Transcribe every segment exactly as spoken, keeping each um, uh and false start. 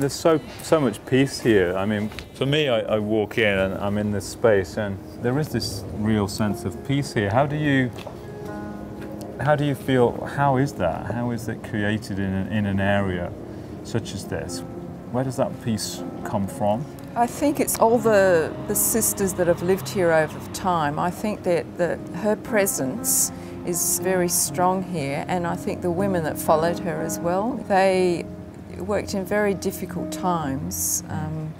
There's so, so much peace here. I mean, for me, I, I walk in and I'm in this space and there is this real sense of peace here. How do you, how do you feel, how is that? How is it created in an, in an area such as this? Where does that peace come from? I think it's all the, the sisters that have lived here over time. I think that, that her presence is very strong here, and I think the women that followed her as well. They worked in very difficult times, um,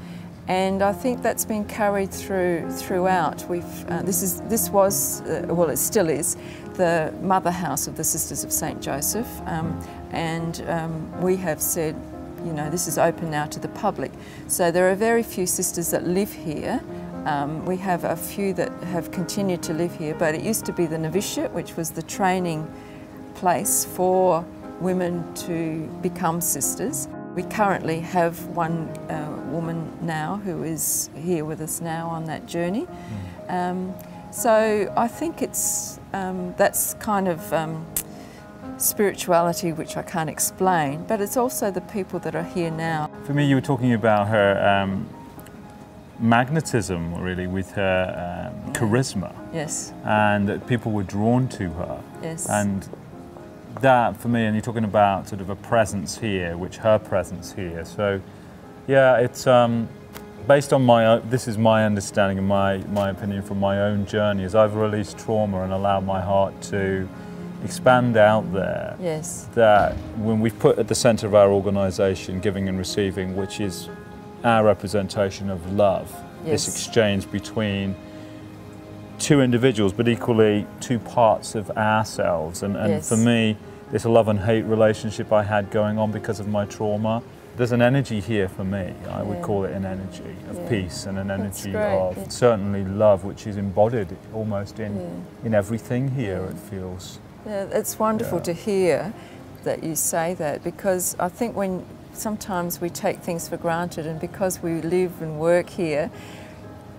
and I think that's been carried through throughout. We've uh, this is this was uh, well, it still is the mother house of the Sisters of Saint Joseph, um, and um, we have said, you know, this is open now to the public. So there are very few sisters that live here. Um, we have a few that have continued to live here, but it used to be the novitiate, which was the training place for women to become sisters. We currently have one uh, woman now who is here with us now on that journey. Um, so I think it's, um, that's kind of um, spirituality, which I can't explain, but it's also the people that are here now. For me, you were talking about her um, magnetism, really, with her um, charisma. Yes. And that people were drawn to her. Yes. And that, for me, and you're talking about sort of a presence here, which her presence here. So, yeah, it's um, based on my own, this is my understanding and my, my opinion from my own journey, is I've released trauma and allowed my heart to expand out there. Yes. That when we've put at the centre of our organisation giving and receiving, which is our representation of love, yes, this exchange between two individuals but equally two parts of ourselves, and, and yes, for me this love and hate relationship I had going on because of my trauma, there's an energy here for me. I yeah. would call it an energy of yeah. peace and an energy of yeah. certainly love, which is embodied almost in yeah. in everything here, yeah. it feels. Yeah, it's wonderful yeah. to hear that you say that, because I think when sometimes we take things for granted, and because we live and work here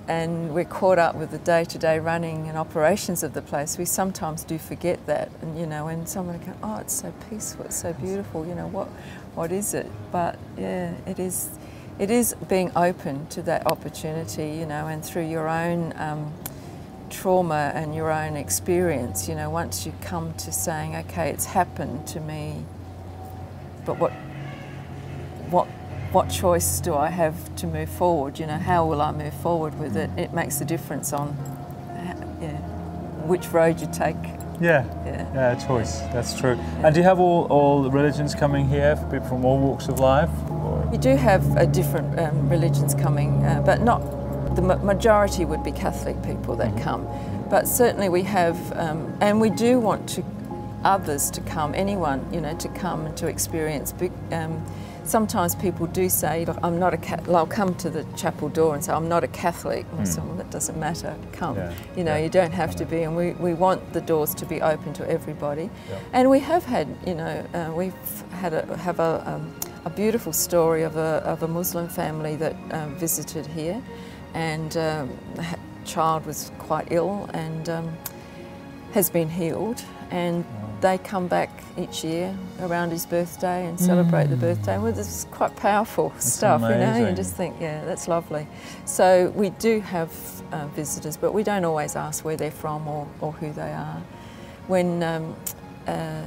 and we're caught up with the day-to-day running and operations of the place, we sometimes do forget that. And you know, when someone goes, oh, it's so peaceful, it's so beautiful, you know, what what is it? But yeah, it is it is being open to that opportunity, you know, and through your own um, trauma and your own experience, you know, once you come to saying, okay, it's happened to me, but what What, what choice do I have to move forward? You know, how will I move forward with it? It makes a difference on yeah, which road you take. Yeah, yeah, yeah, choice, that's true. Yeah. And do you have all, all religions coming here, people from all walks of life? Or? You do have a different um, religions coming, uh, but not, the majority would be Catholic people that come. But certainly we have, um, and we do want to others to come, anyone, you know, to come and to experience big, um, sometimes people do say, look, I'm not a Catholic, they'll come to the chapel door and say, I'm not a Catholic. Mm. So, well, that doesn't matter, come. Yeah. You know, yeah. you don't have to be, and we, we want the doors to be open to everybody. Yeah. And we have had, you know, uh, we've had a, have a, um, a beautiful story of a, of a Muslim family that um, visited here, and um, the child was quite ill and um, has been healed. And they come back each year around his birthday and celebrate mm. the birthday. Well, this is quite powerful that's stuff, amazing. You know, you just think, yeah, that's lovely. So we do have uh, visitors, but we don't always ask where they're from or, or who they are. When um, uh,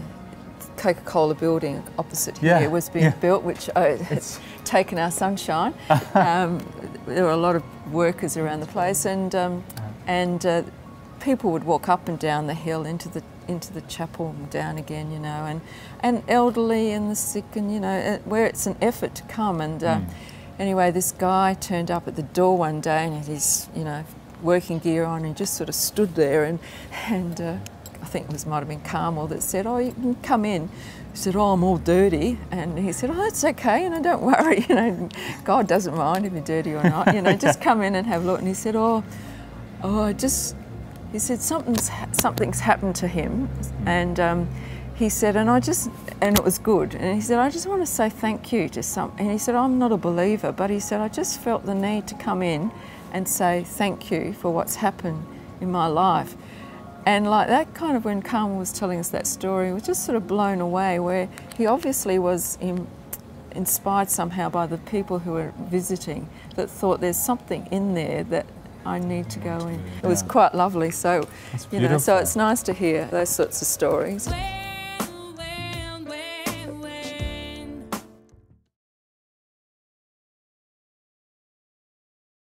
Coca-Cola building opposite yeah. here was being yeah. built, which oh, has taken our sunshine, um, there were a lot of workers around the place, and, um, and uh, people would walk up and down the hill into the into the chapel and down again, you know, and, and elderly and the sick, and, you know, where it's an effort to come. And uh, mm. anyway, this guy turned up at the door one day and had his, you know, working gear on, and just sort of stood there, and, and uh, I think it was, might have been Carmel that said, oh, you can come in. He said, oh, I'm all dirty. And he said, oh, that's okay, you know, don't worry, you know, God doesn't mind if you're dirty or not, you know, just come in and have a look. And he said, oh, oh, just... He said something's something's happened to him, and um, he said, and I just, and it was good. And he said, I just want to say thank you to some. And he said, I'm not a believer, but he said, I just felt the need to come in and say thank you for what's happened in my life. And like that, kind of when Carmel was telling us that story, we was just sort of blown away, where he obviously was in, inspired somehow by the people who were visiting that thought there's something in there that I need to go in. It was quite lovely, so, you know, so it's nice to hear those sorts of stories.